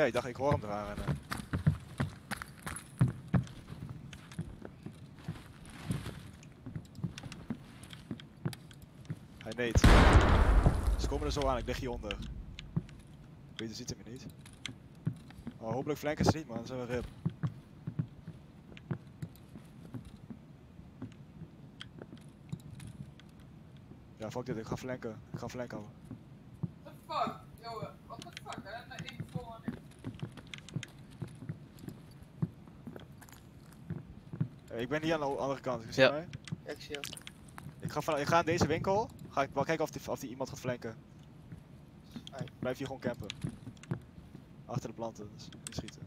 Ja, ik dacht ik hoor hem eraan rennen. Hij neemt. Ze komen er zo aan, ik lig hieronder. Peter ziet hem niet. Oh, hopelijk flanken ze niet, man, dan zijn we rip. Ja, fuck dit, ik ga flanken. Ik ga flanken houden. What the fuck, joh, what the fuck, hè? Nee, ik voel me niet. Ik ben hier aan de andere kant, zie je mij? Ik zie hem. Ik ga in deze winkel, ga ik wel kijken of die iemand gaat flanken. Hey. Blijf hier gewoon campen. Achter de planten, dus niet schieten.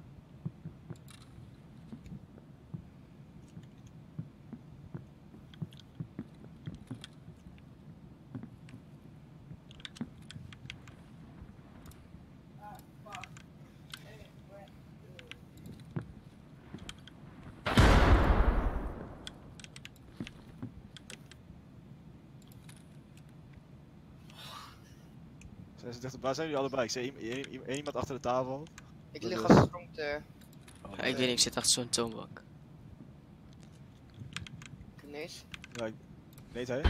Waar zijn jullie allebei? Ik zie iemand achter de tafel. Ik lig als sprongte. Ja, ik weet niet, ik zit achter zo'n toonbank. Knees? Ja, ik... Knees hij?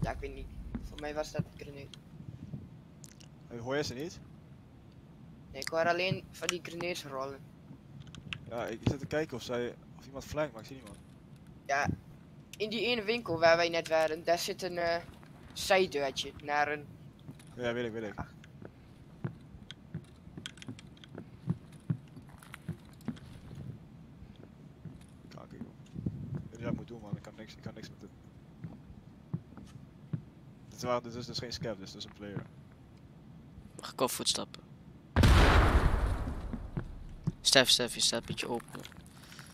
Ja, ik weet niet. Voor mij was dat een grenade. Hoor je ze niet? Nee, ik hoor alleen van die grenades rollen. Ja, ik zit te kijken of iemand flankt, maar ik zie niemand. Ja, in die ene winkel waar wij net waren, daar zit een zijdeurtje naar een... Ja, weet ik. Kijk, joh. Ik weet niet wat ik moet doen, man. Ik kan niks met dit. Dit is dus geen scab, dit is dus een player. Mag ik al voetstappen? Stef, je staat een beetje open.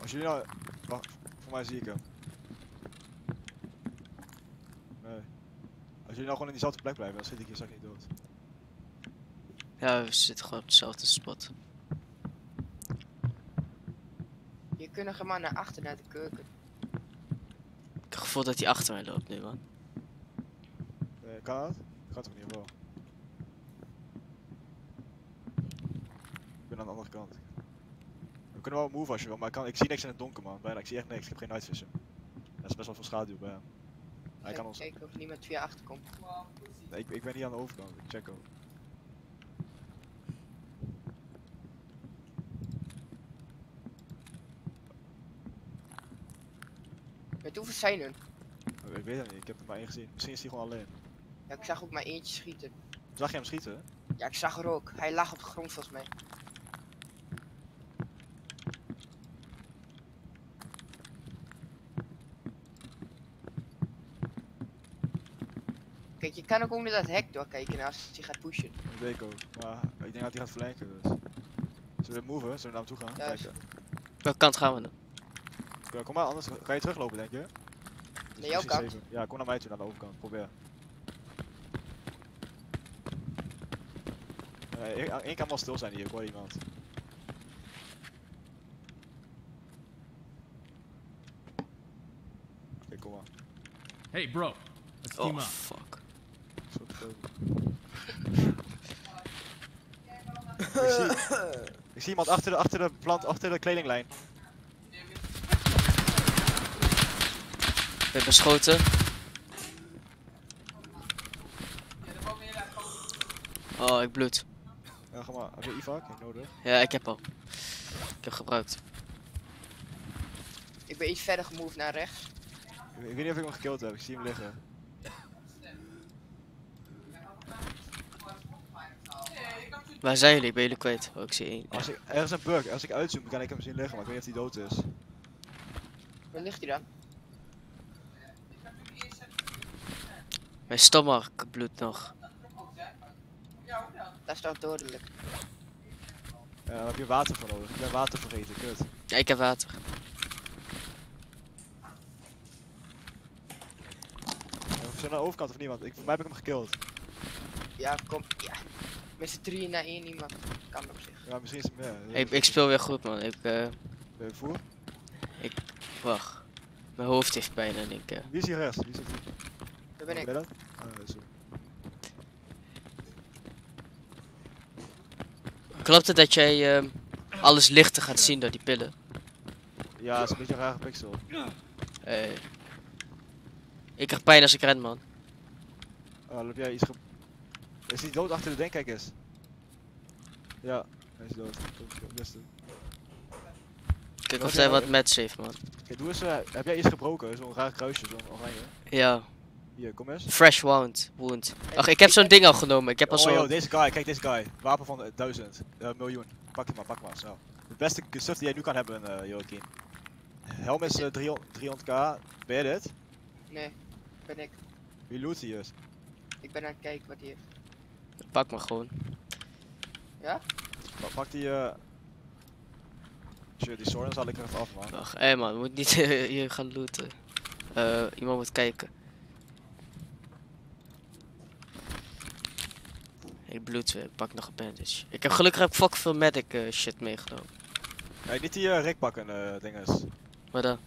Als jullie nou... Wacht, voor mij zie ik hem. Als jullie nou gewoon in diezelfde plek blijven, dan schiet ik hier straks niet dood. Ja, we zitten gewoon op dezelfde spot. Je kunt nog maar naar achter, naar de keuken. Ik heb het gevoel dat hij achter mij loopt nu, man. Kan dat? Gaat toch niet, wel. Ik ben aan de andere kant. We kunnen wel move als je wil, maar ik zie niks in het donker, man. Bijna, ik zie echt niks. Ik heb geen night vision. Dat is best wel veel schaduw bij hem. Hij kan ons... Kijk of niemand via achter komt. Nee, ik ben niet aan de overkant, ik check ook. Met hoeveel zijn hun? Ik weet het niet, ik heb er maar één gezien. Misschien is hij gewoon alleen. Ja, ik zag ook maar eentje schieten. Zag je hem schieten? Ja, ik zag er ook. Hij lag op de grond volgens mij. Kijk, je kan ook onder dat hek doorkijken als hij gaat pushen. Dat weet ik ook, maar ik denk dat hij gaat flanken, dus. Zullen we moven? Zullen we naar hem toe gaan? Ja, kijken. Welke kant gaan we dan? Ja, kom maar, anders ga je teruglopen, denk je? Dus naar jouw kant? 7. Ja, kom naar mij toe, naar de overkant. Probeer. Eén kan wel stil zijn hier, ik hoor iemand. Oké, kom maar. Hey bro, let's team up. Fuck. Ik zie iemand achter de plant, achter de kledinglijn. Ik ben beschoten. Oh, ik bloed. Ja, ga maar. Heb je IVAC? Ik nodig. Ja, ik heb al. Ik heb gebruikt. Ik ben iets verder gemoved naar rechts. Ik weet niet of ik hem gekillt heb, ik zie hem liggen. Waar zijn jullie? Ben jullie kwijt? Oh, ik zie één. Ja. Ergens een bug. Als ik uitzoom kan ik hem zien liggen, maar ik weet niet of hij dood is. Waar ligt hij dan? Mijn stomach bloedt nog. Dat is toch dodelijk? Ja, daar heb je water voor nodig. Ik ben water vergeten, kut. Ja, ik heb water. Ja, we zijn aan de overkant of niemand? Voor mij heb ik hem gekillt. Ja, kom. Ja. Met z'n 3 naar 1 iemand, kan op zich. Ja, misschien is het meer. Ja. Ik speel weer goed, man. Ben je voor? Wacht. Mijn hoofd heeft pijn en ik... Wie is hier rechts? Wie is hier? Daar ben ik. Ben je dat? Ah, sorry. Klopt het dat jij alles lichter gaat zien door die pillen? Ja, dat is een beetje een rare pixel. Hey. Ik krijg pijn als ik ren, man. Loop jij iets Is hij dood achter de denk, kijk eens. Ja, hij is dood. Kijk of hij wat match heeft, man. Kijk, doe eens, heb jij iets gebroken? Zo'n raar kruisje, zo'n oranje. Ja. Hier, kom eens. Fresh wound. Ach, ik heb zo'n ding al genomen. Ik heb al zo'n... Oh, yo, deze guy. Kijk, deze guy. Wapen van 1000. Miljoen. Pak hem maar, snel. De beste stuff die jij nu kan hebben, Joaquin. Helm is 300k. Ben je dit? Nee, ben ik. Wie loot hier is? Ik ben aan het kijken wat hij heeft. Pak maar gewoon. Ja? Pak die... die Soren zal ik er even af, man. Ach, hé man, we moeten niet hier gaan looten. Iemand moet kijken. Ik bloed weer, pak nog een bandage. Ik heb gelukkig fuck veel medic shit meegenomen. Nee, niet die Rick pakken, dinges. Wat dan?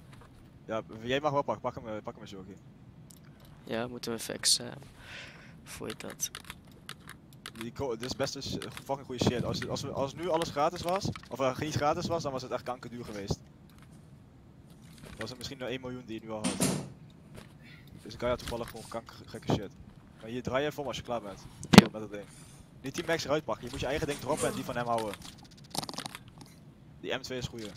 Ja, jij mag wel pakken, pak hem eens, Joaquin. Ja, moeten we even voor je dat. Dit is best een fucking goede shit. Als nu alles gratis was, of niet gratis was, dan was het echt kankerduur geweest. Dan was het misschien nog 1 miljoen die je nu al had. Dus ik kan je toevallig gewoon kankergekke shit. Maar hier draai je voor als je klaar bent. Yep. Met dat ding. Niet die max eruit pakken, je moet je eigen ding droppen en die van hem houden. Die M2 is goeie.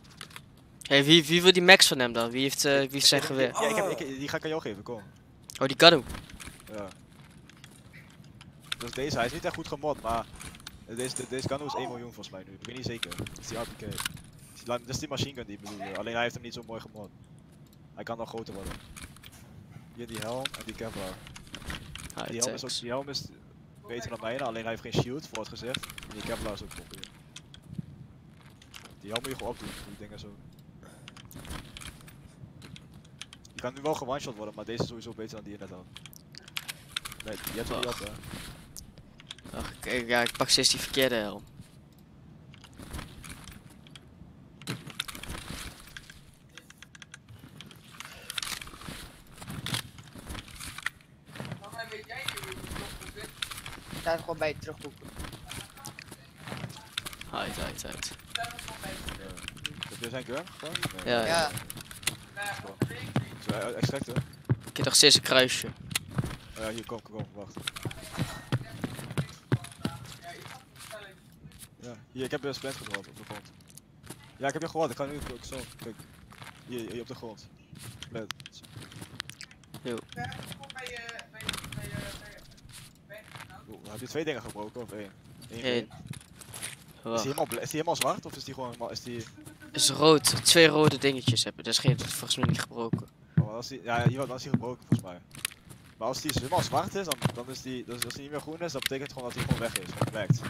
Hey, wie wil die max van hem dan? Wie heeft zijn geweer? Ja, die ga ik aan jou geven, kom. Oh, die kan. Ja. Dus deze, hij is niet echt goed gemod, maar deze kanoe is 1 miljoen volgens mij nu. Ik weet niet zeker. Dat is die APK. Dat is die machine gun die ik bedoel. Alleen hij heeft hem niet zo mooi gemod. Hij kan nog groter worden. Hier die helm en die camera. Die helm is beter dan mijne, alleen hij heeft geen shield voor het gezicht. En die camera is ook top. Die helm moet je gewoon opdoen, die dingen zo. Die kan nu wel gewineshot worden, maar deze is sowieso beter dan die je net had. Nee, je hebt wel die op, hè. Ach, ik pak steeds die verkeerde helm. Ik ga gewoon bij je terugboeken. Uit. Heb je zijn gun? Ja. Zo, extract hoor. Ik heb nog steeds een kruisje. Ja, hier kom, wacht. Ja, hier, ik heb een splint gehoord op de grond. Ja, ik heb je gehoord, ik ga nu ook zo. Kijk, hier op de grond. Splint. Yo. Heb je 2 dingen gebroken of 1? Eén. Is die helemaal zwart of is die gewoon... Is rood, 2 rode dingetjes hebben, dat is volgens mij niet gebroken. Oh, dan is die gebroken volgens mij. Maar als die helemaal zwart is, dan is die... Dus als die niet meer groen is, dan betekent het gewoon dat hij gewoon weg is, gewoon werkt.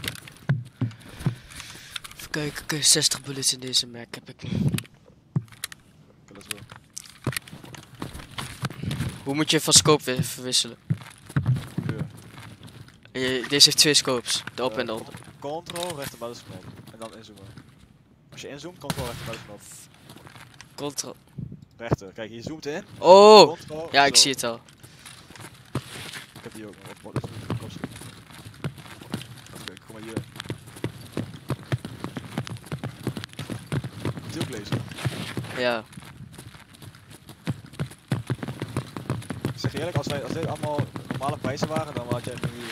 Even kijken, 60 bullets in deze Mac heb ik nu. Okay, let's go. Hoe moet je van scope weer verwisselen? Deze heeft 2 scopes, de op en de onder. Ctrl, rechter buitenknop. En dan inzoomen. Als je inzoomt, Ctrl, rechter buitenknop. Ctrl. Rechter, kijk, je zoomt in. Oh! Ctrl, ja, ik zie het al. Ik heb die ook, maar op de kop. Oké, kom maar hier. Moet je ook lezen? Ja. Ik zeg eerlijk, als dit allemaal normale prijzen waren, dan had jij nu...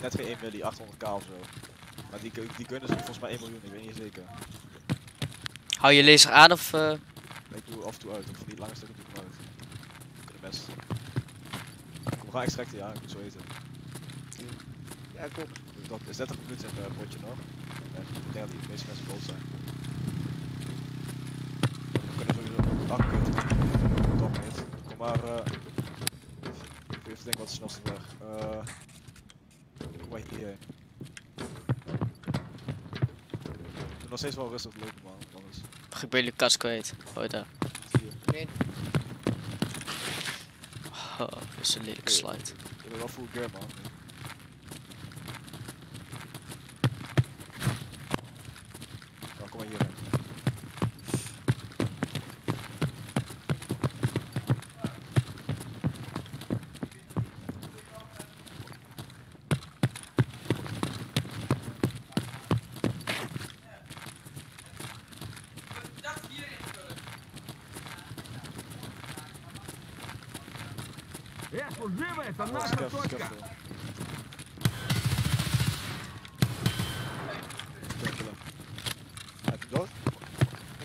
Net geen 1 miljoen, 800k of zo. Maar die kunnen ze volgens mij 1 miljoen, ik weet niet zeker. Hou je laser aan of? Ik doe af en toe uit, of die lange stukken doe ik uit. We kunnen best. We gaan extracten, ja, ik moet zo eten. Ja, kom. Dat is 30 minuten in het potje nog. Ik denk dat die meeste mensen dood zijn. We kunnen sowieso dak kunnen. Top niet. Kom maar. Even denken wat snelste weg. Hier. Doe nog steeds wel rustig lopen, man, anders. Mag ik bij jullie kast kwijt? Oh, daar. Nee. Oh, dit is een lelijke slide. Je bent wel full gear, man. Nou, kom maar hier. Служивы, это наша точка.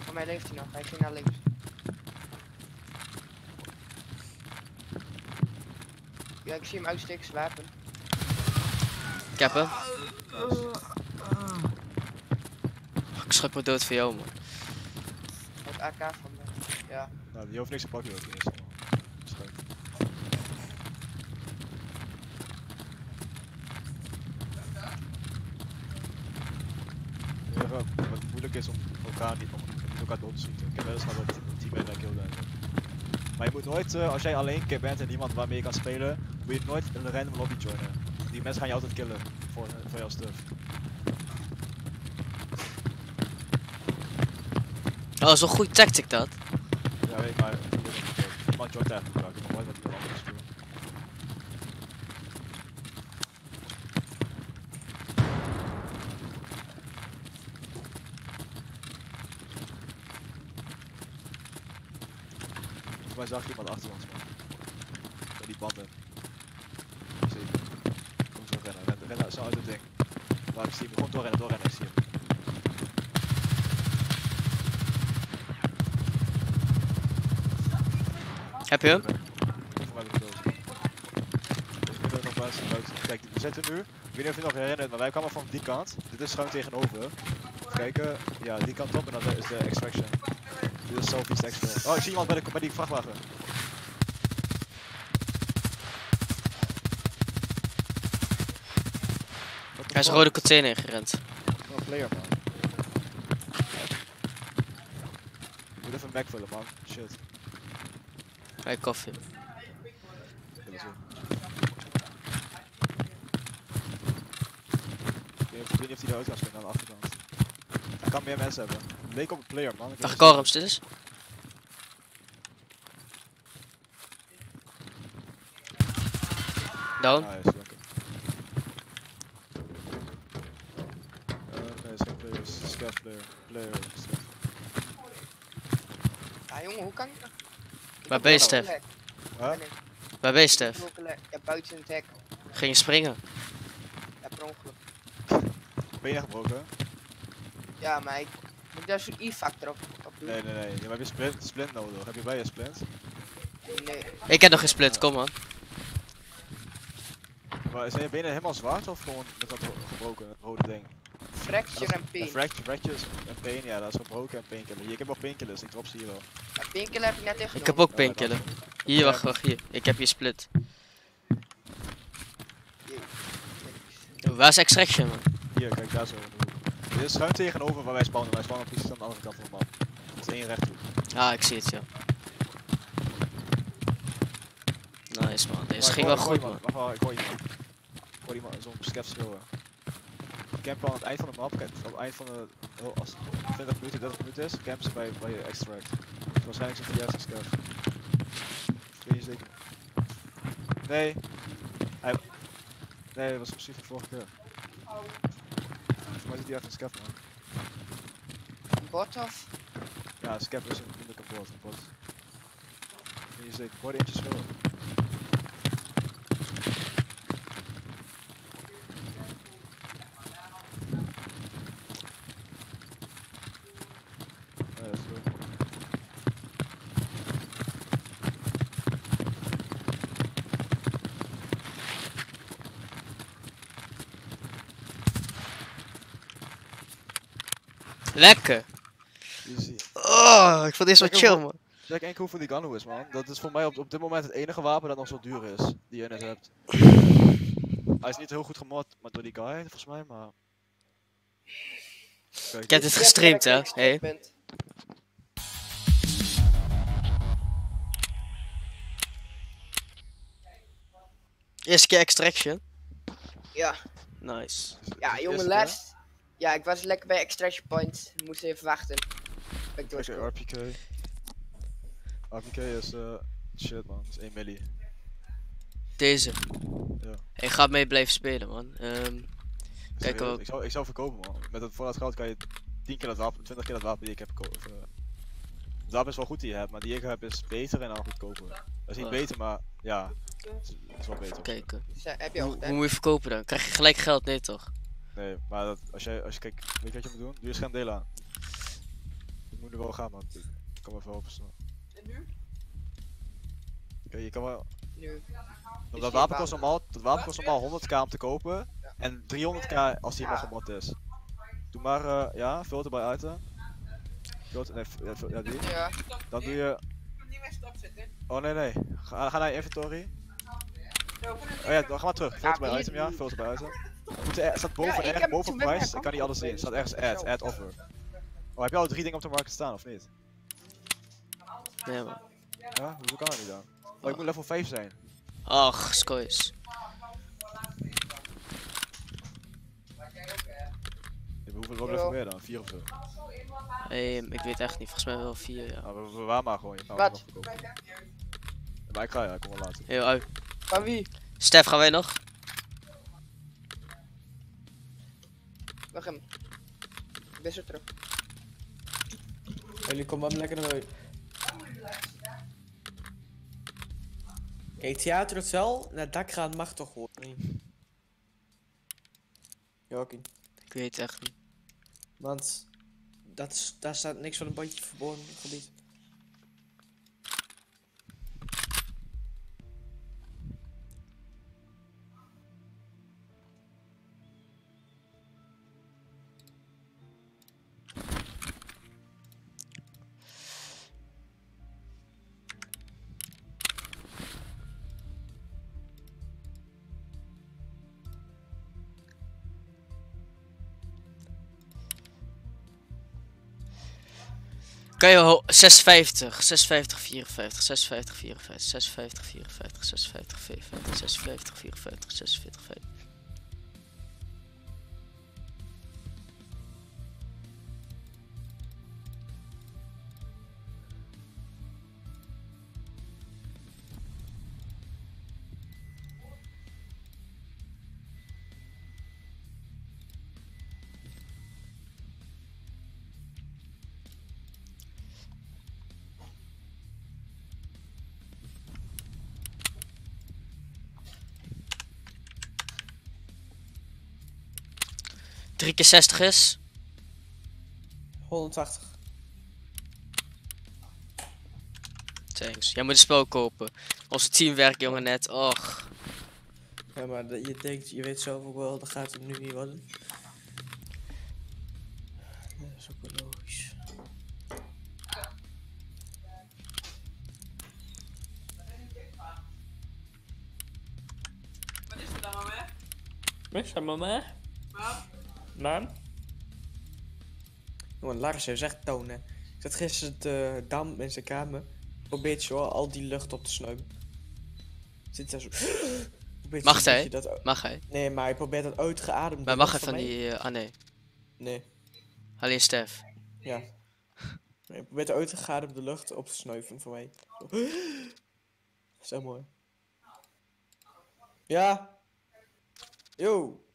Voor mij leeft hij nog, hij ging naar links. Ja, ik zie hem uitsteken, zijn wapen. Ik heb hem. Ik schrik me dood voor jou, man. Het AK van me, ja. Nou, die hoeft niks te pakken, ook eerst. Wat moeilijk is om elkaar niet te ontschieten. Ik heb wel eens nog dat team en dat kill daar. Maar je moet nooit, als jij alleen bent en niemand waarmee je kan spelen, moet je nooit een random lobby joinen. Die mensen gaan je altijd killen voor jouw stuff. Oh, dat is een goede tactic dat. Ja, weet maar. Iemand joint echt gebruiken, maar nooit met iemand anders doen. Ik zag iemand achter ons, man. Bij die banden. Zeker. Kom zo rennen. Rennen zo uit het ding. Waar ik zie hem. Gewoon doorrennen. Ik zie hem. Heb je hem? Kijk, we zitten nu. Ik weet niet of je nog herinnert, maar wij kwamen van die kant. Dit is schuin tegenover. Even kijken. Ja, die kant op en dat is de extraction. Dit is selfie stack. Oh, ik zie iemand bij die vrachtwagen. Hij is een rode container ingerend. Oh, player man. Ik moet even een backvullen man, shit. Hey, koffie. Ik weet niet of hij eruit kan springen aan de achterkant. Hij kan meer mensen hebben. Leek op een player man. Wacht, Karams, dit is. Down. Ah, yes, nee, is geen player, is scav player. Ja jongen, hoe kan ik dat? Waar ben je, Stef? Waar ben je, Stef? Ja, buiten het hek. Ging je springen? Ja, per ongeluk. Ben je gebroken, hè? Ja, maar ik... Daar is een E-factor op. Nee. Ja, maar heb je splint nodig? Heb je bij je splint? Nee. Ik heb nog geen splint, kom man. Maar zijn je benen helemaal zwart of gewoon met dat gebroken rode ding? Fracture en pain. Fractures en pain, ja, dat is gebroken en painkiller. Hier, ik heb nog painkillers, ik drop ze hier wel. Ja, painkiller heb je net echt. Ik heb ook painkiller. Hier, wacht, hier. Ik heb hier split. Hier. Waar is extraction man? Hier, kijk daar zo. Dit is schuin tegenover waar wij spawnen. Wij spawnen precies aan de andere kant van de map. Dat is één recht toe. Ah, ik zie het, ja. Nice man, deze ging wel goed man. Wacht, ik hoor iemand. Ik hoor iemand zo'n scav schreeuwen. Campen aan het eind van de map, op het eind van de... Als het 20 minuten, 30 minuten is, campen ze bij je extract. Dus waarschijnlijk zijn het de juiste scav. Weet je zeker? Nee. Nee, dat was precies de vorige keer. Maar zit hij achter een scav man. Een bot of? Ja, een scav is een moeilijke bot. Hier zit, ik hoor eentje schillen. Ja, dat is goed. Lekker! Easy. Oh, ik vond dit zo chill man. Check enkel hoeveel die gun is man. Dat is voor mij op dit moment het enige wapen dat nog zo duur is. Die je net hebt. Hij is niet heel goed gemod maar door die guy volgens mij, maar... Kijk, ik heb dit gestreamd hè? Hey. Eerste keer extraction? Ja. Nice. Ja jongen, les. Ja, ik was lekker bij extraction point. We moesten even wachten. Oké, RPK. RPK is shit man, is 1 milli. Deze. Ja. Ik ga mee blijven spelen man. Kijk wel. Ik zou verkopen man. Met het voorraad geld kan je 10 keer dat wapen, 20 keer dat wapen die ik heb kopen. Het wapen is wel goed die je hebt, maar die ik heb is beter en dan goedkoper. Dat is niet beter, maar ja. Dat is wel beter. Kijken. Ja, heb je al gedaan? Hoe moet je verkopen dan? Krijg je gelijk geld? Nee toch? Nee, maar dat, als je kijkt, weet je wat je moet doen? Doe je schermdelen aan. Je moet er wel gaan, man. Ik kan me even helpen snel. En nu? Ja, je kan wel... Nu. Dat wapen kost normaal 100k om te kopen. Ja. En 300k als die nog gebot is. Doe maar, ja, filter bij item. Filter, nee, ja, die. Ja. Dan doe je... Oh nee, nee. Ga naar je inventory. Oh ja, dan ga maar terug. Filter bij item, ja. Filter bij item. Het staat boven, ja, boven prijs. Ik kan niet alles zien. Het staat ergens add offer. Oh, heb je al 3 dingen op de markt staan of niet? Nee, man. Ja, hoe kan dat niet dan? Oh, ik moet level 5 zijn. Ach, skois. We hoeven wel level meer dan, 4 of zo. Ik weet echt niet, volgens mij wel 4, ja. Nou, we waren maar gewoon, je gaat nog verkopen. Maar ik ga, ja, ik kom wel later. Heel uit. Van wie? Stef, gaan wij nog? Wacht hem. Ik ben zo terug. Jullie komen wel lekker naar buiten. Kijk, theater het wel, naar het dak gaan mag toch hoor. Nee. Joaquin. Ik weet het echt niet. Want daar staat niks van een bandje verborgen gebied. Kan je 650, 650, 54, 650, 54, 650, 54, 650, 55, 650, 54, 46, 5. Drie keer 60 is 180. Thanks. Jij moet een spel kopen. Onze teamwerk, jongen, net. Och. Ja, maar je denkt, je weet zelf ook wel, dat gaat het nu niet worden. Dat is ook wel logisch. Wat is er dan, mama? Niks aan mama. Maan? Jongen, Lars heeft echt tonen. Ik zat gisteren te dampen in zijn kamer. Probeert zo al die lucht op te snuiven. Zit daar zo. Mag hij? Dat... Mag hij? Nee, maar hij probeert dat uitgeademd. Maar mag hij van die... nee. Nee. Alleen Stef. Ja. Nee, hij probeert de uitgeademde lucht op te snuiven voor mij. Dat is echt mooi. Ja. Yo. Oh.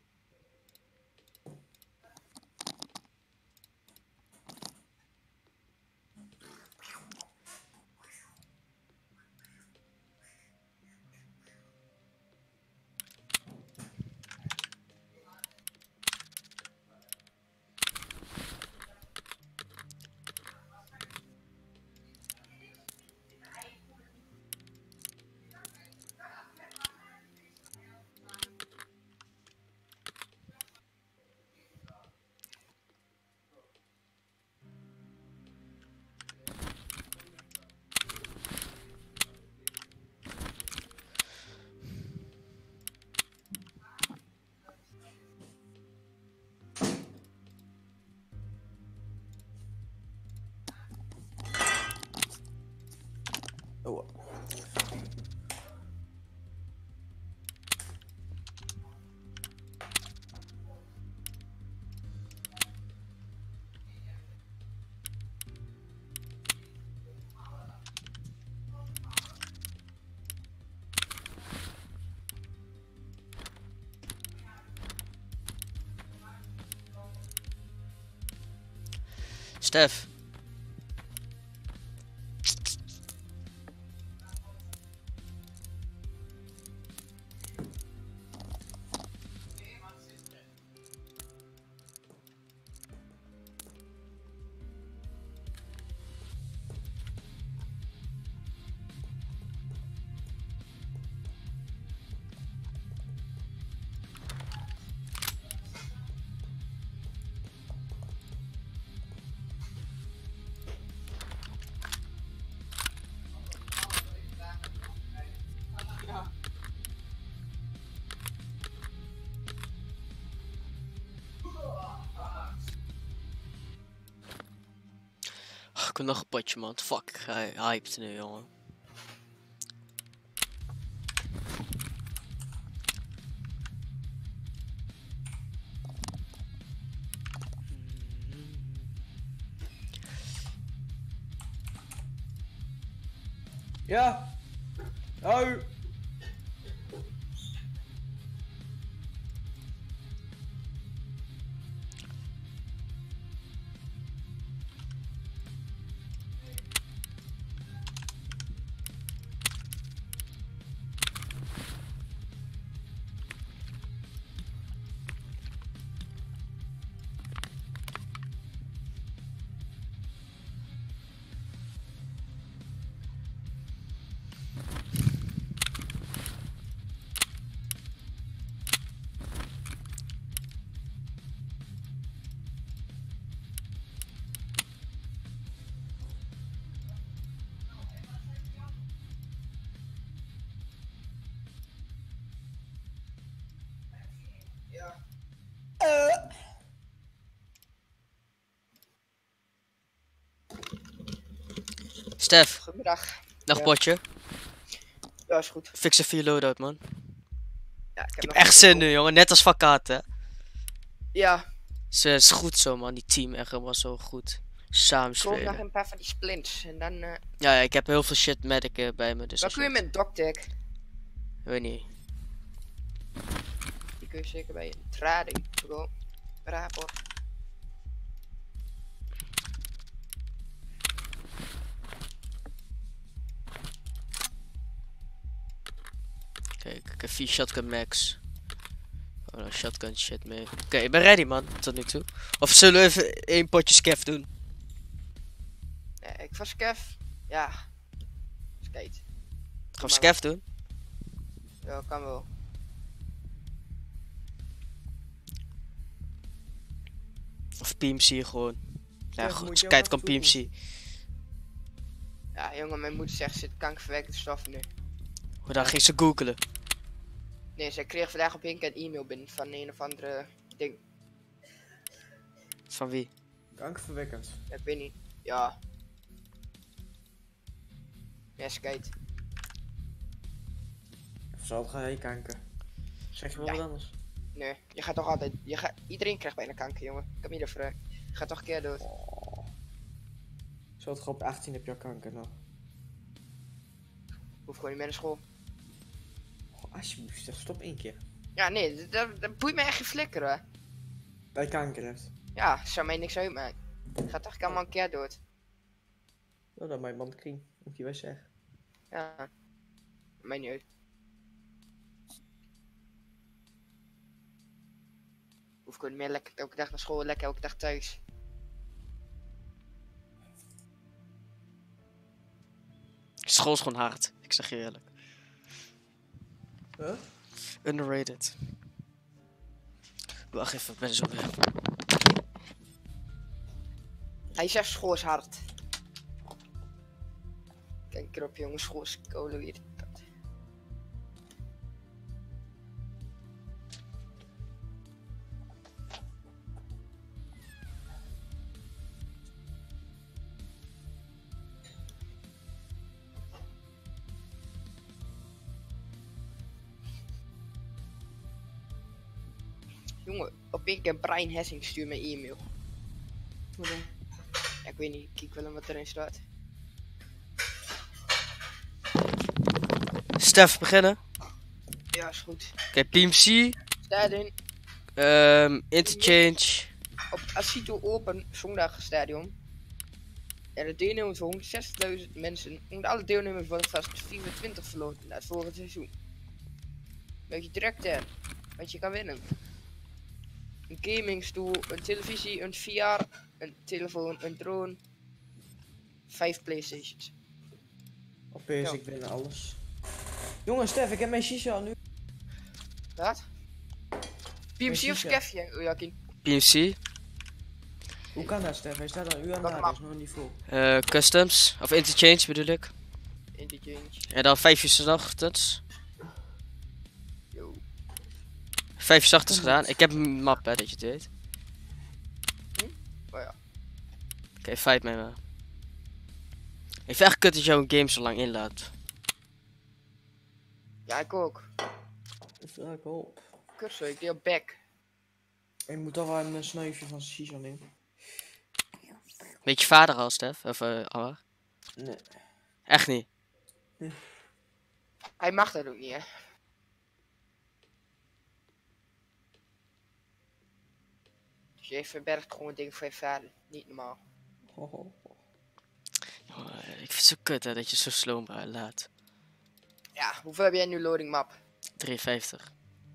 Stef. ik een nachtpadje, man. Fuck, hyped nu, jongen. Ja! Au! Stef, goedemiddag. Dag, potje. Ja, is goed. Fix even je loadout, man. Ja, ik heb echt zin nu, jongen. Net als vakkaat, hè? Ja. Ze is goed zo, man. Die team echt helemaal zo goed. Samen spelen. Ik nog een paar van die splints en dan... Ja, ik heb heel veel shit medic bij me, dus... Wat kun je met doctech? Weet niet. Die kun je zeker bij een trading. Gewoon. Raap, hoor. Kijk, ik heb 4 shotgun max. Oh, nou shotgun shit mee. Oké, ik ben ready, man, tot nu toe. Of zullen we even 1 potje skef doen? Nee, ik was skef. Ja. Skate. Gaan we skef doen? Ja, kan wel. Of PMC gewoon. Ja, goed, skate kan PMC. Ja, jongen, mijn moeder zegt zit kankerverwekkende stof nu. Maar dan ging ze googelen. Nee, zij kreeg vandaag op een keer een e-mail binnen van een of andere ding. Van wie? Kankerverwekkend. Ik weet niet. Ja. Ja, skate. Of zal het gaan heen kanker? Zeg je wel wat anders? Nee, je gaat toch altijd... Iedereen krijgt bijna kanker, jongen. Ik heb niet de vraag. Je gaat toch een keer dood. Oh. Zo het gewoon op 18 heb je al kanker, nou. Hoef gewoon niet meer naar school. Alsjeblieft, stop 1 keer. Ja, nee, dat boeit me echt geen flikker, hè. Dat je kanker hebt. Ja, zou mij niks uitmaken. Gaat toch allemaal een keer dood. Nou, dan mijn band kring, moet je wel zeggen. Ja, mij niet uit. Hoef ik gewoon meer lekker elke dag naar school, lekker elke dag thuis. School is gewoon hard, ik zeg je eerlijk. Huh? Underrated. Wacht even, ik ben zo weer. Hij zegt school is hard. Kijk erop, jongens, school is kolen weer. Jongen, op ik en Brian Hessing stuur mijn e-mail. Hoe dan? Ja, ik weet niet, kijk wel wat erin staat. Stef, beginnen? Ja, is goed. Oké, PMC. Stadion. Interchange. Op Asito Open, zondagstadion. En de deelnemers voor 160.000 mensen. Onder alle deelnemers worden vast 24 verloren na het vorige seizoen. Weet je direct aan, want je kan winnen. Een gamingstoel, een televisie, een VR, een telefoon, een drone. 5 PlayStations. Opeens, ik ben alles. Jongens, Stef, ik heb mijn shisha al nu. Wat? PMC of skef, Joaquin? PMC. Hoe kan dat, Stef? Hij staat aan u aan de hand, dat is nog niet vol. Customs, of interchange bedoel ik. Interchange. En dan 5 uur 's nachts. 5 zachters gedaan. Ik heb een map, hè, dat je het weet. Hm? Oh ja. Oké, fight me. Ik vind echt kut dat jouw game zo lang inlaat. Ja, ik ook. Ja, ik ook. Kussen, ik deed op bek. Ik moet toch wel een snuifje van Sison in. Weet je vader al, Stef? Of Anna? Nee. Echt niet? Nee. Hij mag dat ook niet, hè? Dus je verbergt gewoon dingen voor je vader. Niet normaal. Oh, oh, oh. Jongen, ik vind het zo kut hè, dat je zo sloom laat. Ja, hoeveel heb jij nu loading map? 53.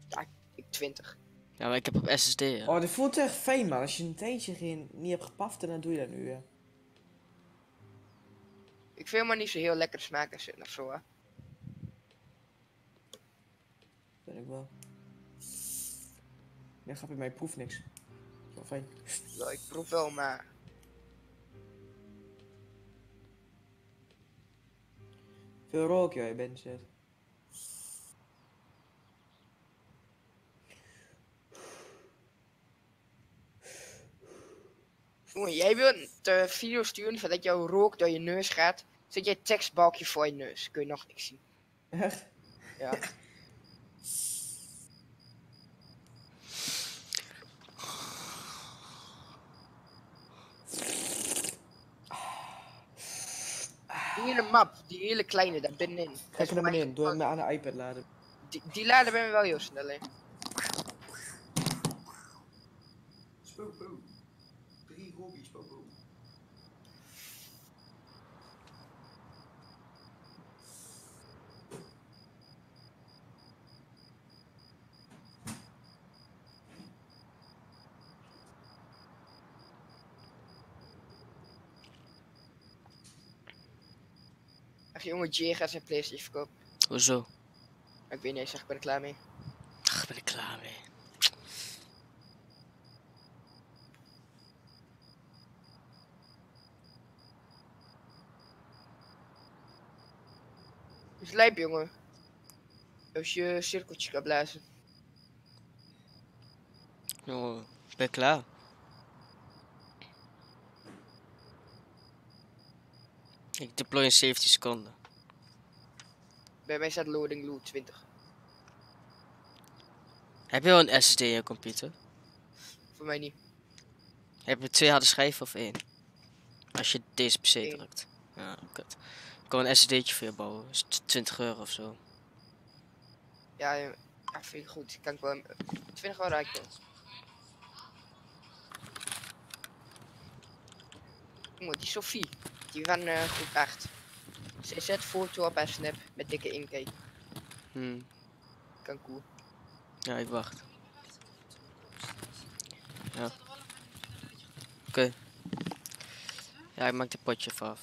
Ja, ik 20. Ja, maar ik heb op SSD hè. Oh, dat voelt echt fijn man. Als je een tijdje niet hebt gepaft, dan doe je dat nu hè. Ik vind maar niet zo heel lekker smaken zitten ofzo hè. Dat ik wel. Nee, grapje, maar ik proef niks. Wel fijn. Ja, ik proef wel, maar... Veel rook jij bent, zet. Jij wilt de video sturen voordat jouw rook door je neus gaat. Zet jij tekstbalkje voor je neus. Kun je nog niks zien. Echt? Ja. Die hele map, die hele kleine daar binnenin. Kijk er naar beneden, doe hem aan de iPad laden. Die laden ben je wel heel snel in. Spookboom. 3 hobby's, spookboom. Jongen, Jay gaat zijn PlayStation verkopen. Hoezo? Ik weet niet, zeg, ik ben er klaar mee. Ach, ik ben er klaar mee. Het is lijp, jongen. Als je cirkeltjes kan blazen. Jongen, ik ben klaar. Ik deploy in 70 seconden. Bij mij staat loading loot 20. Heb je wel een SSD in je computer? Voor mij niet. Heb je 2 harde schijven of 1? Als je deze PC drukt. Ja, kut. Ik kan een SSD'tje voor je bouwen. Dat is €20 of zo. Ja, dat vind ik goed. Kan ik wel... €20 raak ik wel. Jongen, die Sophie. Die van groep 8. Ze zet foto op haar snap met dikke inkijk. Kan cool. Ja, ik wacht. Ja. Oké. Ja, ik maak de potje van af.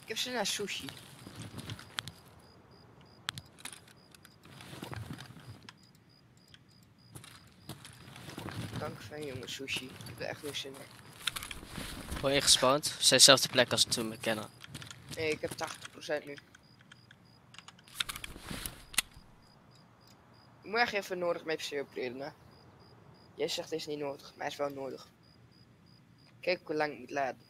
Ik heb ze naar sushi. Dank van jongen, sushi. Ik heb er echt niks in. Gewoon ingespawnd? Ze zijn dezelfde plek als toen we kennen. Nee, ik heb 80% nu. Ik moet echt even nodig mee PC upgraden, hè? Jij zegt het is niet nodig, maar het is wel nodig. Kijk hoe lang ik moet laden.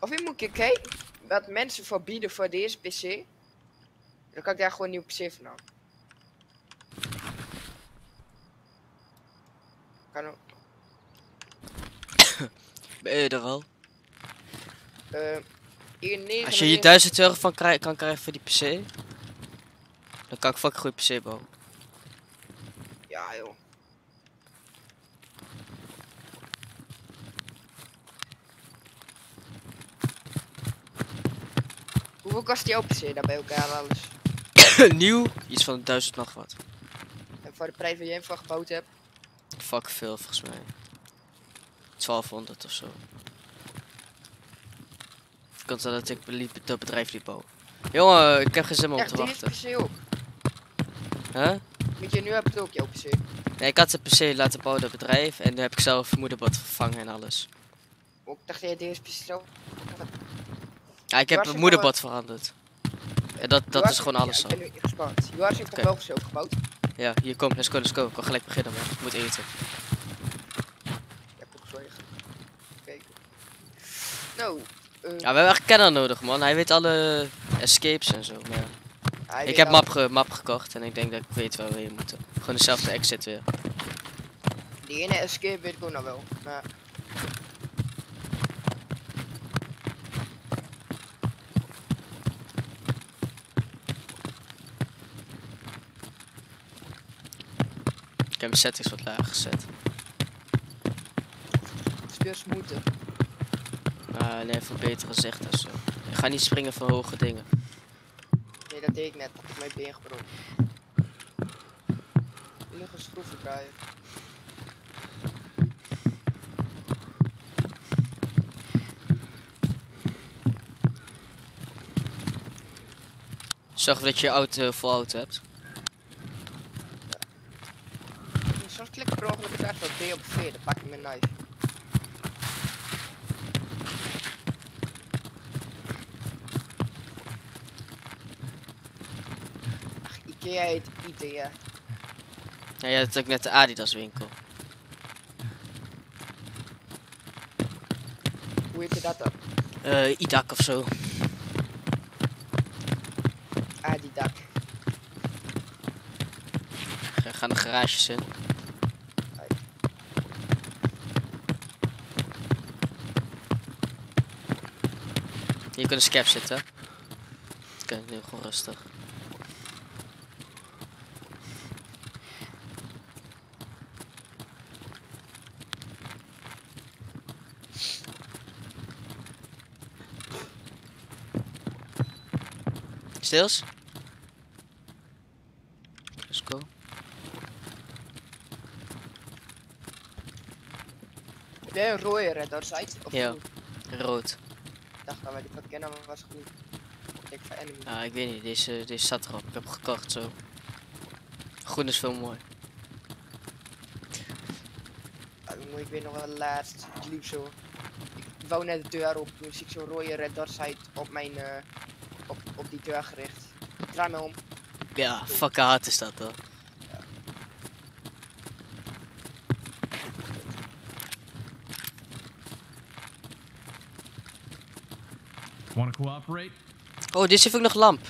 Of ik moet kijken wat mensen verbieden voor deze PC. Dan kan ik daar gewoon een nieuwe PC van halen. Kan ook. Ben je er al? Als je hier €1000 van kan krijgen voor die PC, dan kan ik fucking een goede PC bouwen. Ja joh. Hoeveel kost die opensteen dan bij elkaar alles? Nieuw, iets van 1000 nog wat. En voor de prijs waar jij hem van gebouwd hebt? Fuck veel volgens mij. 1200 of zo. Ik kan dat ik dat bedrijf liep bouwen. Jongen, ik heb geen zin om te wachten. Die heeft PC ook. Huh? Moet je nu heb het ook, jouw PC? Nee, ik had de PC laten bouwen, dat bedrijf. En nu heb ik zelf moederbord vervangen en alles. Ook dacht jij deze PC zo? Ja, ik heb het moederbord veranderd. En dat is gewoon alles zo. Ik ben nu gespaard. Joars heeft toch wel zo gebouwd? Ja, hier komt, let's go. Ik kan gelijk beginnen, man. Ik moet eten. Ik heb ook zorgen. Kijk. Nou. Ja, we hebben echt Kenan nodig, man. Hij weet alle escapes en zo. Maar ja. Ik heb map gekocht en ik denk dat ik weet waar we heen moeten. Gewoon dezelfde exit weer. Die ene escape weet ik ook nog wel. Maar... ik heb mijn settings wat laag gezet. Speurs moeten. Nee, voor betere zicht en zo. Ik ga niet springen voor hoge dingen. Nee, dat deed ik net. Ik heb mijn been gebroken. Ik nog een schroeven draaien. Zorg dat je auto vol auto hebt. Ja. Soms klik ik per ongeluk echt op B op V, dan pak ik mijn knife. Jij heet Ite, ja. Ja, jij hebt ook net de Adidas winkel. Hoe heet je dat dan? Idak of zo. Adidak. We gaan de garages in. Hier kunnen scap zitten. Oké, nu gewoon rustig. Stils? Let's go. Heb jij een rode radarsite? Ja, rood. Ik dacht dat wij die van Kenan was groen. Ik van enemy. Ah, ik weet niet, deze zat erop. Ik heb gekocht zo. Groen is veel mooi. Ah, ik weet nog wel laatst. Ik liep zo. Ik wou net de deur op. Toen zie ik zo'n rode radarsite op mijn... op die deur gericht. Draai me om. Ja, fucking hard is dat hoor. Ja. Wanna cooperate? Oh, dit heeft ook nog lamp.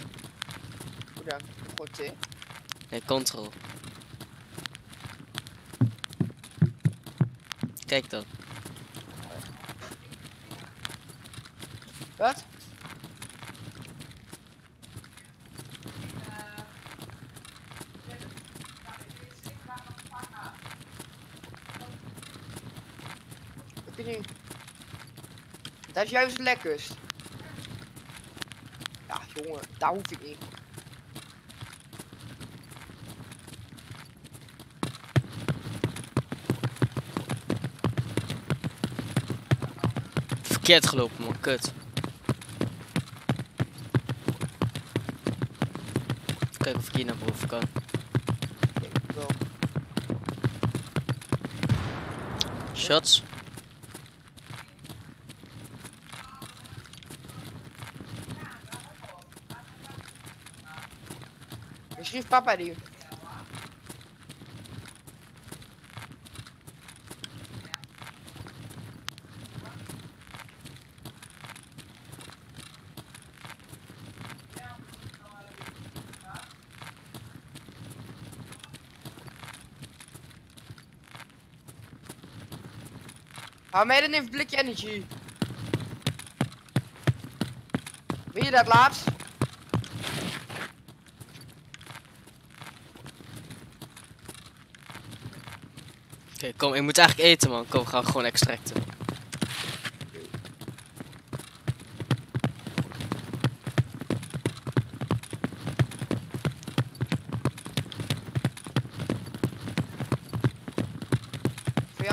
Goed dan. Goed, hè? Nee, control. Kijk dan. Wat? Dat is juist het lekkerst. Ja jongen, daar hoef ik niet. Verkeerd gelopen man, kut. Kijk of ik hier naar boven kan. Shots. Schrijf papa die. Hou mij dan even een blikje energy. Wil je dat laatst? Oké, kom, ik moet eigenlijk eten man. Kom, we gaan gewoon extracten.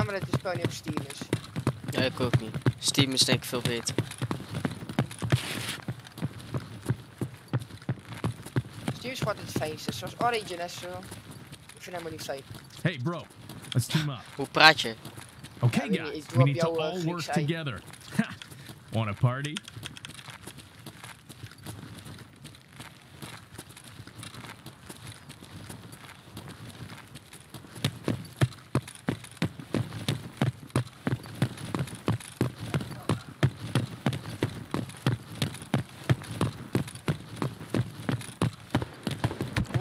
camera dus gewoon niet op Steam is. Ja, ik ook niet. Steam is denk ik veel beter. Steam is wat het feest is, zoals Origin en zo. Ik vind helemaal niet fijn. Hey bro, let's team up. Hoe praat je? Oké, okay, ja, guys, we need to all work together. Ha, want a party?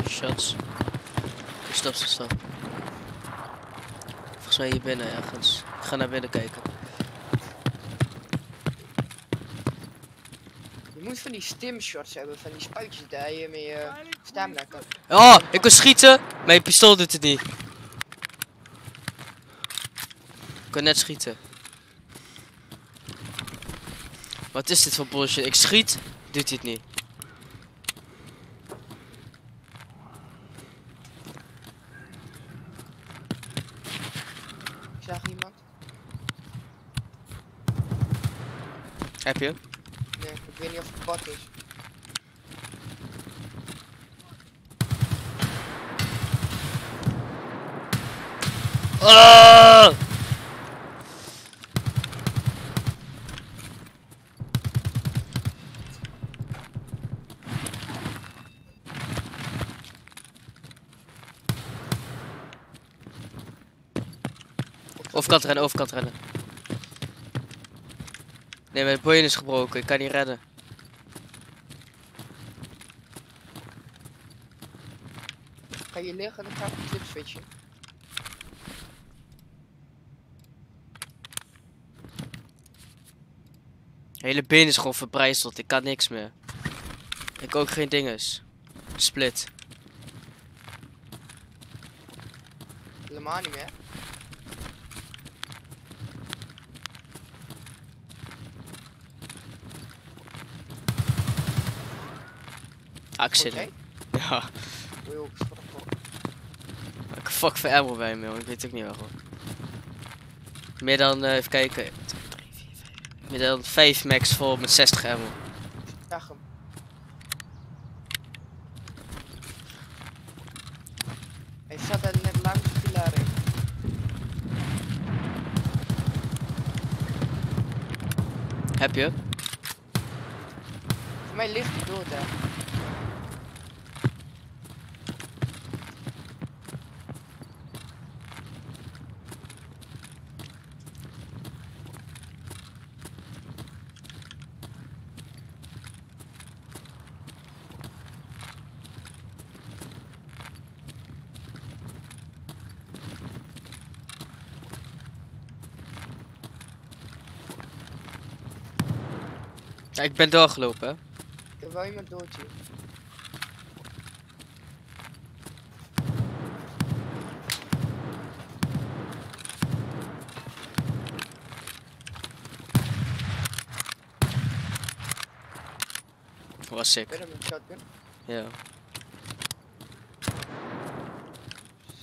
Shots. Stap. Volgens mij hier binnen ergens. Ik ga naar binnen kijken. Je moet van die stim shots hebben, van die spuitjes daar je mee stamina kan. Oh, ik kan schieten! Mijn pistool doet het niet. Ik kan net schieten. Wat is dit voor bullshit? Ik schiet, doet hij het niet. Heb je? Nee, ik weet niet of het bot is. Oh! Overkant rennen. Nee, mijn been is gebroken, ik kan niet redden. Ga je liggen, dan ga ik de clip switchen. Hele been is gewoon verbrijzeld, ik kan niks meer. Ik ook geen dinges. Split. Helemaal niet meer. Okay. Ja. Ik fuck voor ammo bij me, ik weet ook niet waarom. Meer dan, even kijken. Meer dan 5 max vol met 60 ammo. Dag hem. Hij zat er net langs de pilaar in. Heb je? Voor mij ligt hij dood hè. Ja, ik ben doorgelopen, hè? Ik heb wel iemand dood hier. Was sick. Ben je met shotgun? Ja.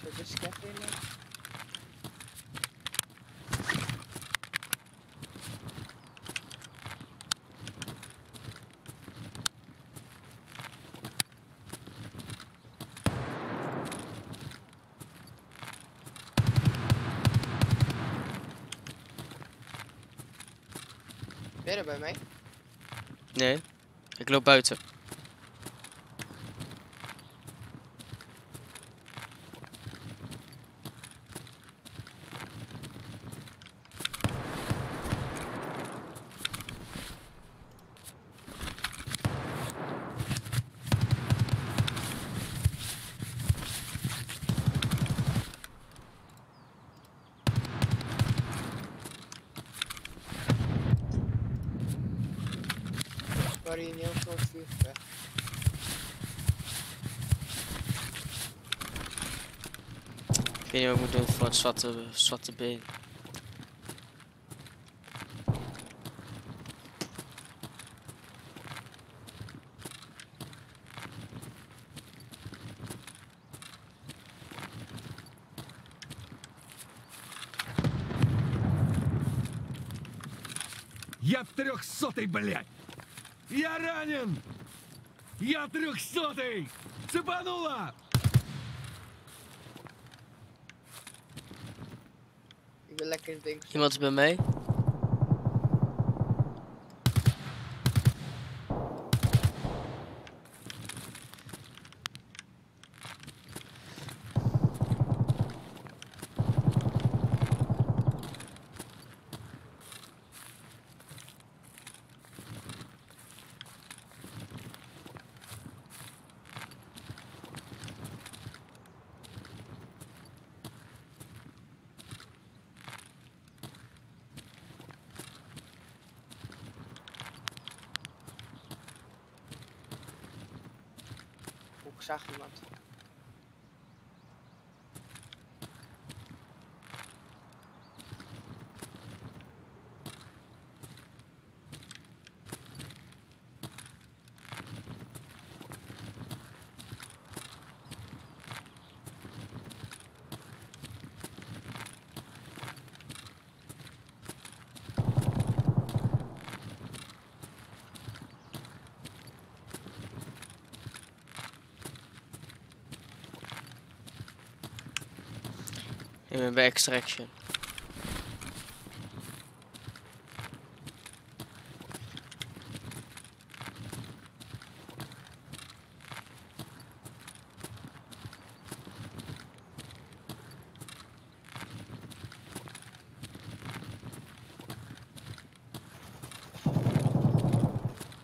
Zo, dit is café nou. Ben je er bij mij? Nee, ik loop buiten. Sorry, heel groot vuur. Ik weet niet wat ik moet doen voor het zwarte been. Я в 300-й, блядь! Я ранен! Я 300-й! Цепанула! Ik ben lekker in ding. Iemand is bij mij. Ik zag iemand. Ik ben bij extraction.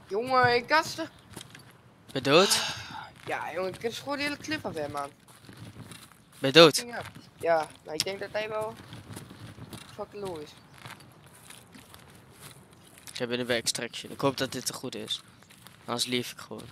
Jongen, ik kast er. Ben je dood? Ja, jongen, ik kan gewoon de hele clip af hebben, man. Ben je dood? Ja. Ja, maar ik denk dat hij wel fucking low is. Ik ben nu bij extraction. Ik hoop dat dit te goed is. Anders lief ik gewoon.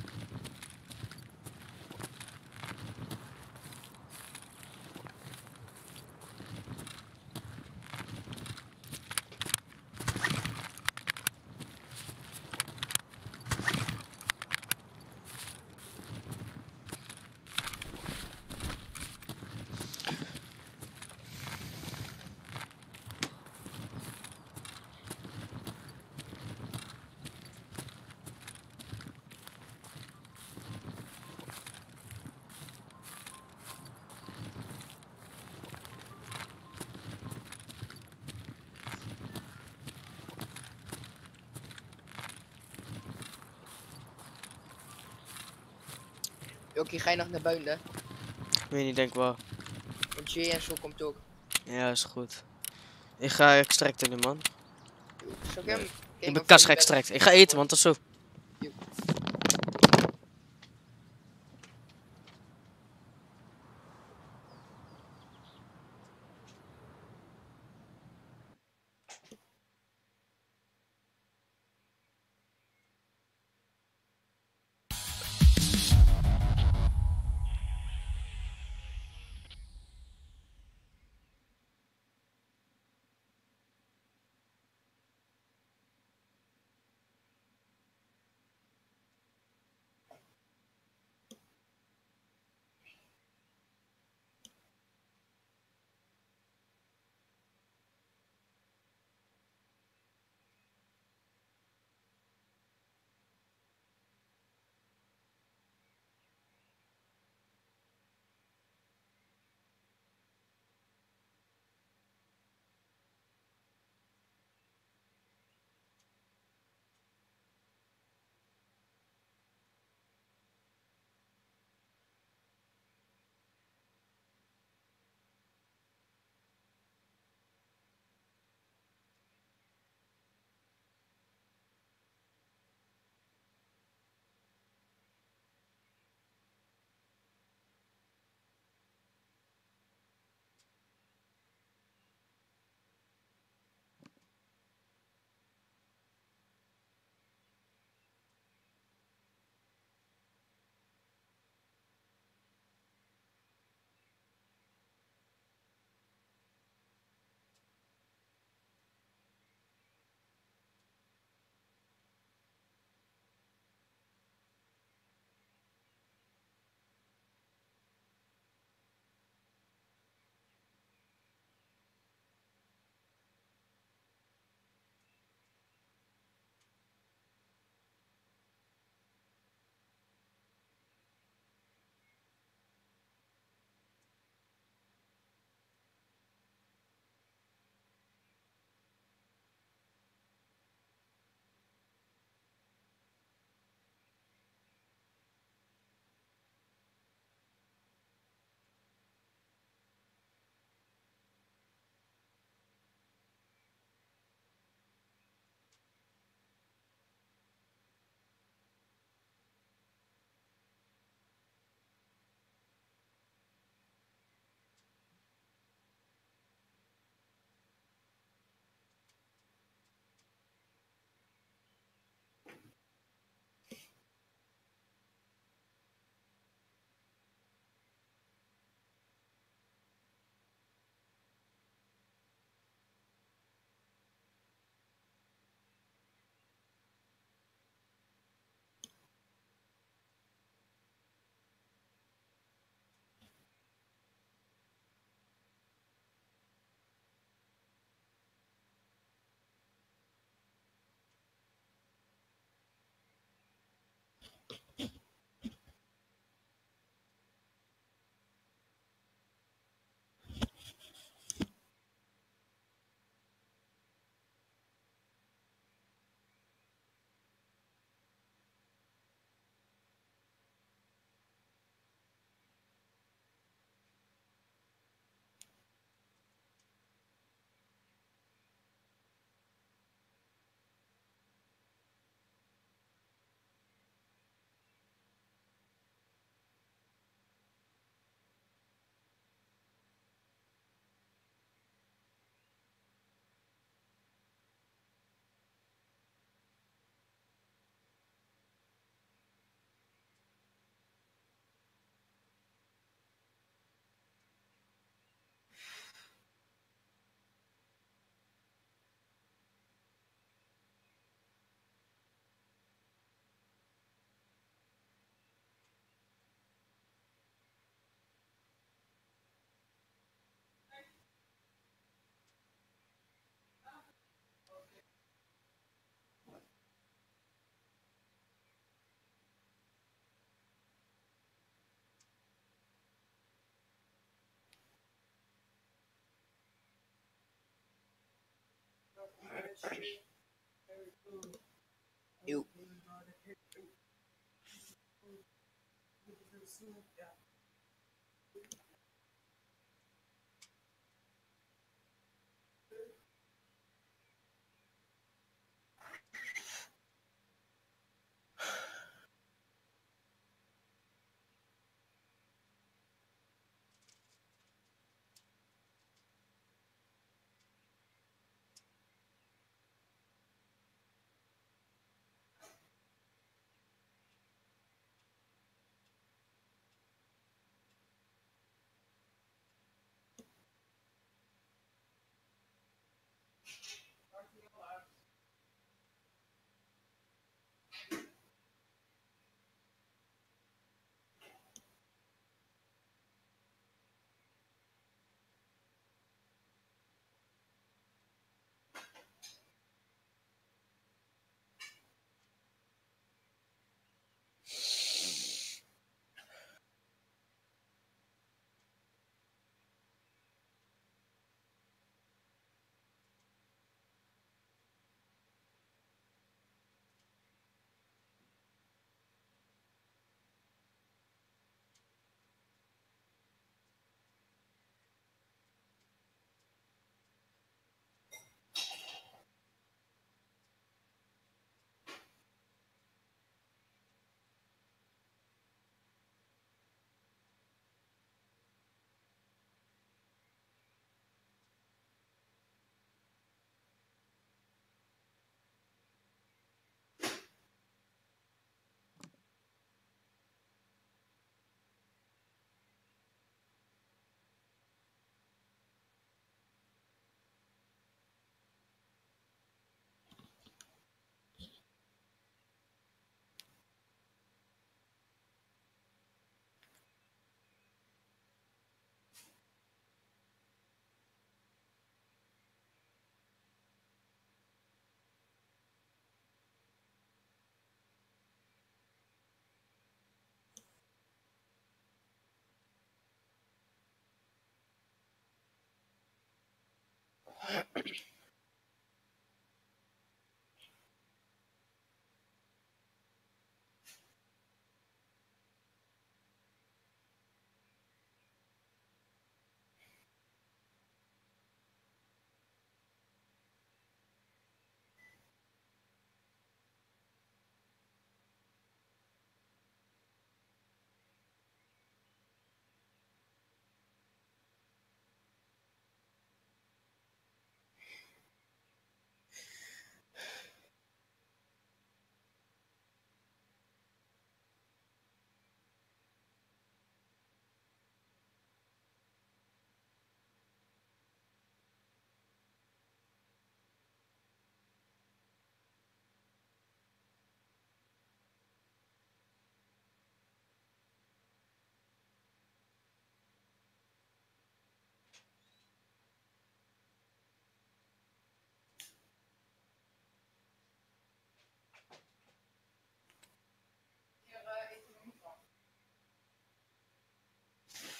Jokie, ga je nog naar buiten? Ik weet niet, denk wel. Want Jay en zo komt ook. Ja, is goed. Ik ga extracten nu, man. Yo, nee. Ik ben kas extracten. Ik ga eten, want dat is zo. Yo. Eeuw.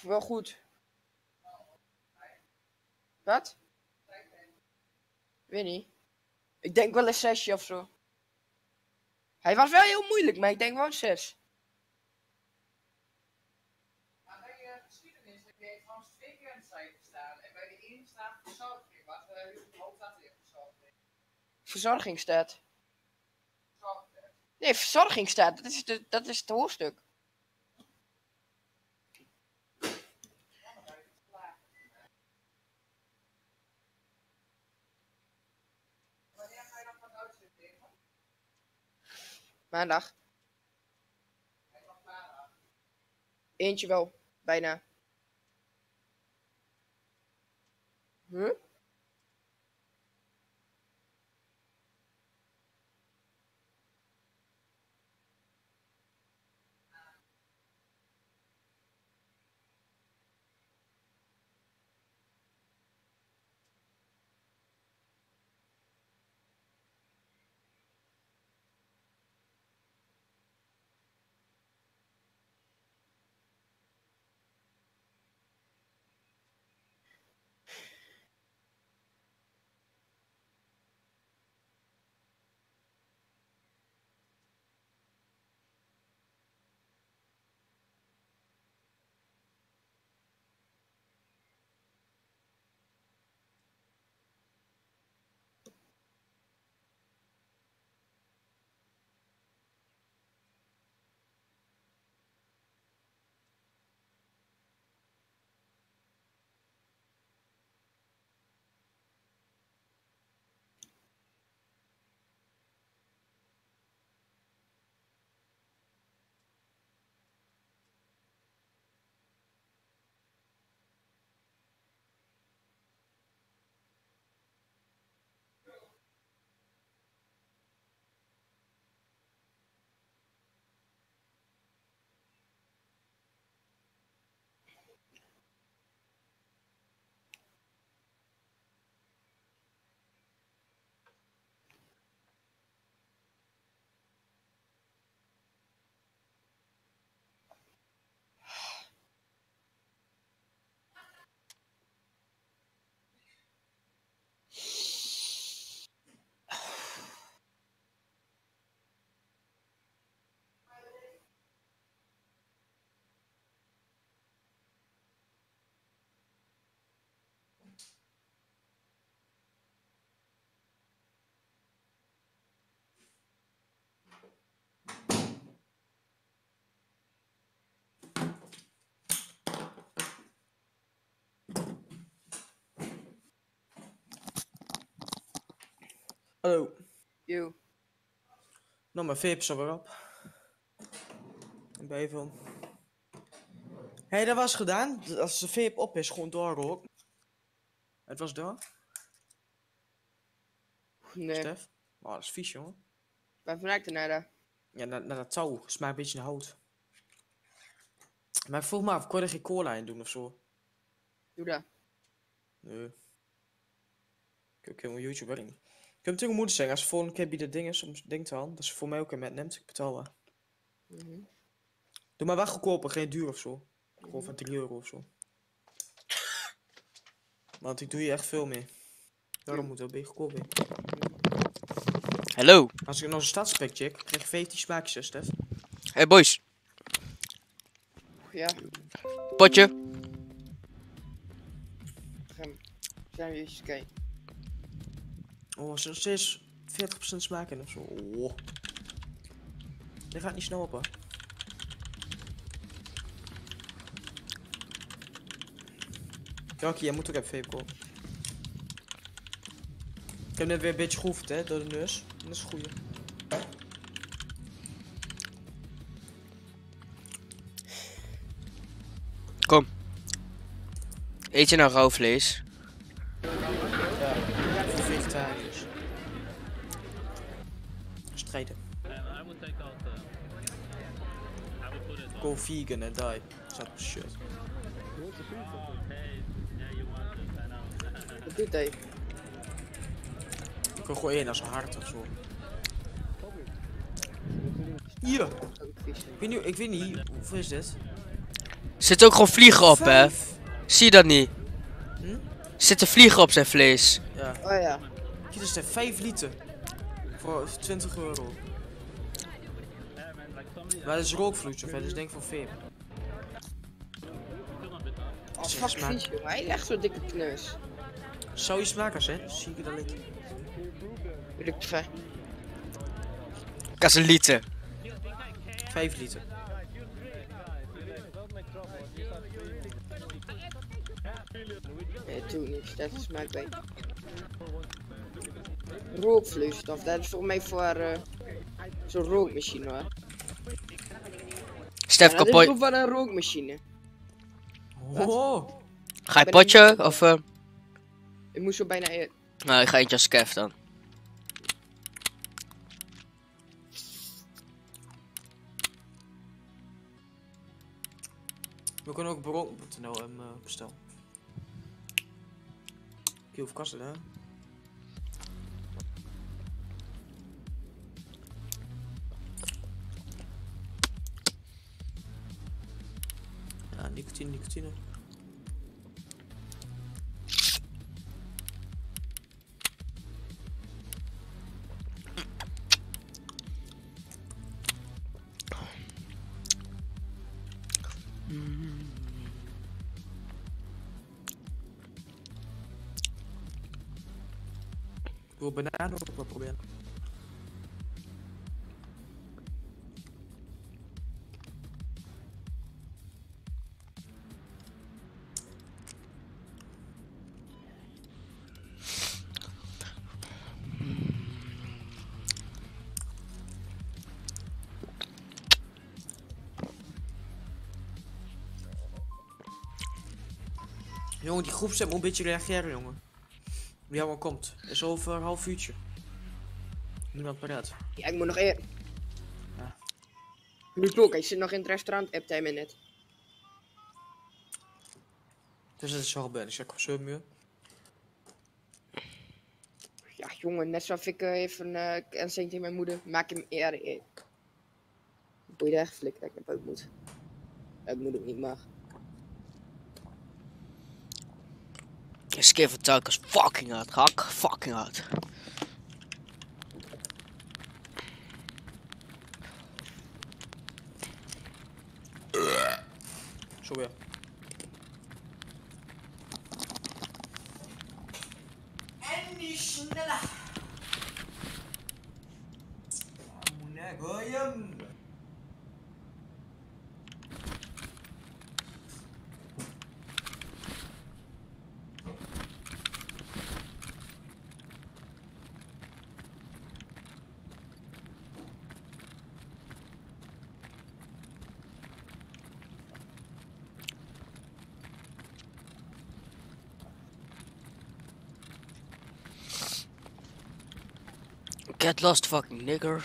Wel goed. Wat? Weet niet. Ik denk wel een 6 of zo. Hij was wel heel moeilijk, maar ik denk wel een 6. Maar bij de geschiedenis heb je trouwens 2 keer een cijfer staan. En bij de ene staat verzorging. Wat hoop dat in verzorging? Verzorging staat. Nee, verzorging staat. Dat is het hoofdstuk. Maandag. Eentje wel, bijna. Huh? Hallo. Yo. Nou, mijn vips er weer op. Ik ben even... Hé, dat was gedaan. Als de vip op is, gewoon doorroken. Het was door. Nee. Stef? Oh, dat is vies, jongen. Waarvan raakte naar dat? Ja, naar dat touw. Smaakt een beetje naar hout. Maar ik vroeg me af, kon je er geen cola in doen of zo? Doe dat. Nee. Ik heb helemaal YouTuber in. Ik heb natuurlijk moeten zeggen, als de volgende keer bij de ding is, om ding te halen, dat ze voor mij ook een metnemt, ik betaal wel. Mm-hmm. Doe maar wel goedkoper, geen duur of zo. Gewoon van €3 of zo. Want ik doe hier echt veel mee. Daarom moet het wel een beetje goedkoper. Hallo. Als ik nog een stadspack check, krijg ik 15 smaakjes, Stef. Hey boys. Ja. Potje. Zijn we eens kijken. Oh, er zit nog steeds 40% smaak in ofzo. Oh. Dit gaat niet snel op, hè. Joaquin, jij moet ook even vape kopen. Ik heb net weer een beetje gehoefd, hè, door de neus. Dat is goed. Kom. Eet je nou rauw vlees? Ja, voor vegetariërs. Strijden. Go vegan and die. Zat op shit. Wat doet hij? Ik wil gewoon één als een hart of zo. Hier! Ik weet niet, hoeveel is dit? Zit ook gewoon vliegen op, hè? Zie je dat niet? Hm? Zitten vliegen op zijn vlees. Ja. Oh ja. Hier is het 5 liter. Voor €20. Maar dat is rookvloed, of hè? Dus denk van veep. Oh, fuck vies, jongen. Hij is echt zo'n dikke kneus. Zou je smaakers, hè? Zie ik dat niet. Wil ik 5. Dat is een liter. 5 liter. Nee, doe niks, dat is mijn been. Rookvloeistof, dat is volgens mij voor zo'n rookmachine hoor. Stef, ja, kapot. Dat is voor een rookmachine. Oh. Ga je potje of? Ik moest zo bijna. Nou, ik ga eentje als Kev dan. We kunnen ook brood.nl bestellen. Ik hoef kassen, hè? Ja, nicotine. Bananen ook wel proberen. Jongen, die groepset moet een beetje reageren, jongen. Wie allemaal komt, is over een half uurtje. Niemand paraat. Ja, ik moet nog eer. Ja. Nu ook, ik zit nog in het restaurant, app time in net. Dus dat is al bij, ik zeg op 7 uur. Ja, jongen, net zoals ik even een centje in mijn moeder, maak hem eer. Boeit echt flikker dat ik naar buiten moet. Ik moet ook niet mag. Skip van Tarkov fucking hard, hak fucking hard. Zo weer. En die sneller. Get lost, fucking nigger.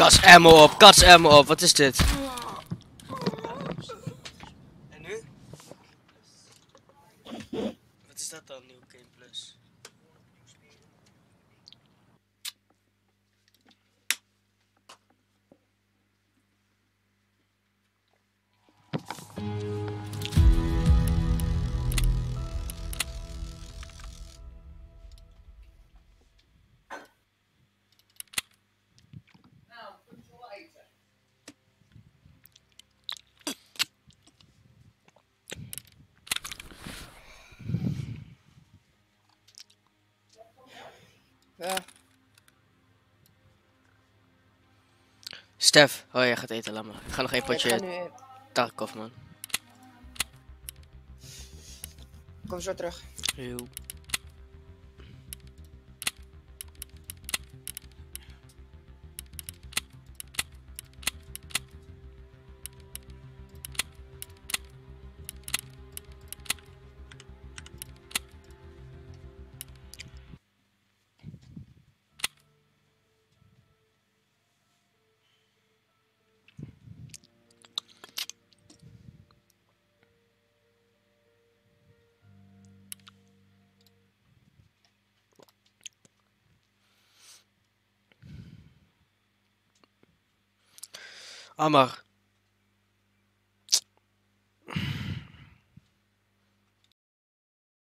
Kats ammo op, kats ammo op, wat is dit? En nu? Wat is dat dan, New Game Plus? Stef, oh jij gaat eten, laat maar. Ik ga nog één potje Tarkov, man. Kom zo terug. Yo. Amar.